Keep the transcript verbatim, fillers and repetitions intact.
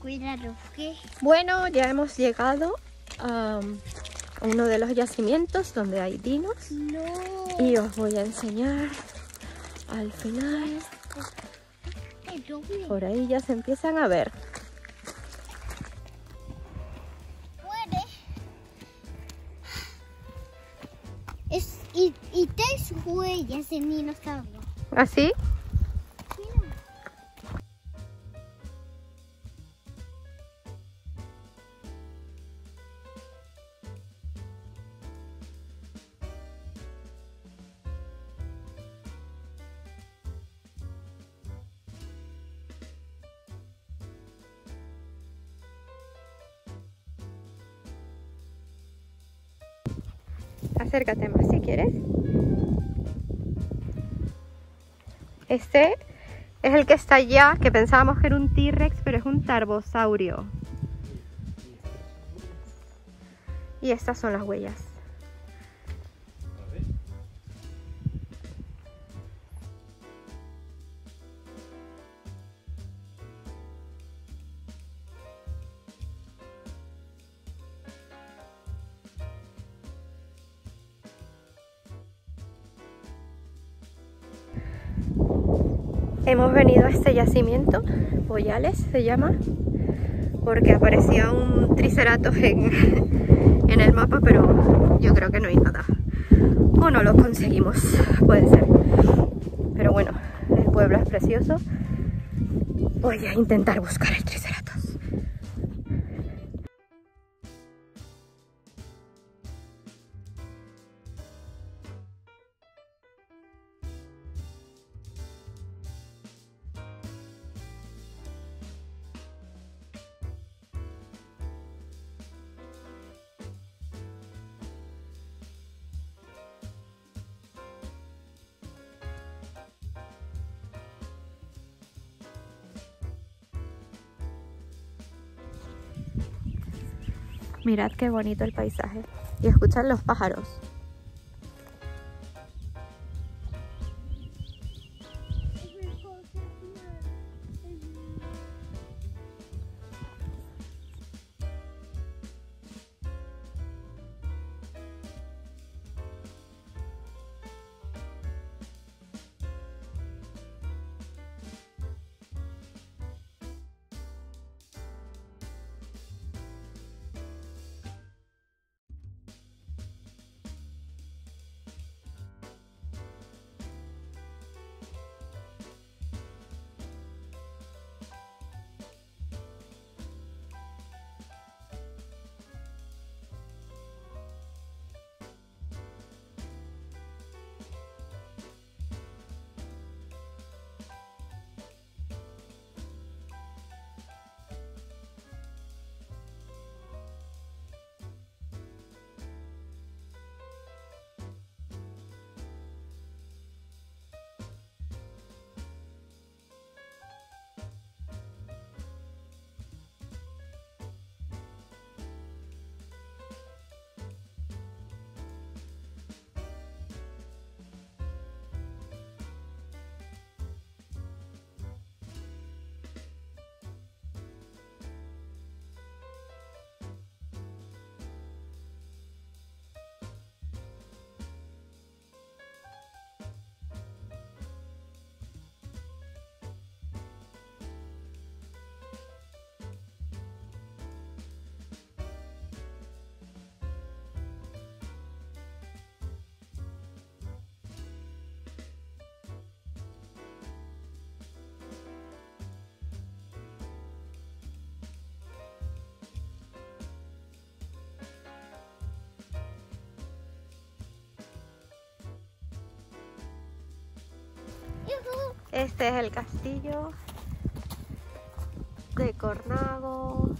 Cuídalo, ¿qué? Bueno, ya hemos llegado a uno de los yacimientos donde hay dinos. No. Y os voy a enseñar al final. Por ahí ya se empiezan a ver. Es, y, y tres huellas de dinosaurio. ¿Así? Acércate más si quieres. Este es el que está allá, que pensábamos que era un T-Rex, pero es un tarbosaurio. Y estas son las huellas. Hemos venido a este yacimiento, Boyales se llama, porque aparecía un triceratops en, en el mapa, pero yo creo que no hay nada. O no lo conseguimos, puede ser. Pero bueno, el pueblo es precioso. Voy a intentar buscar el triceratops. Mirad qué bonito el paisaje. Y escuchad los pájaros. Este es el castillo de Cornago.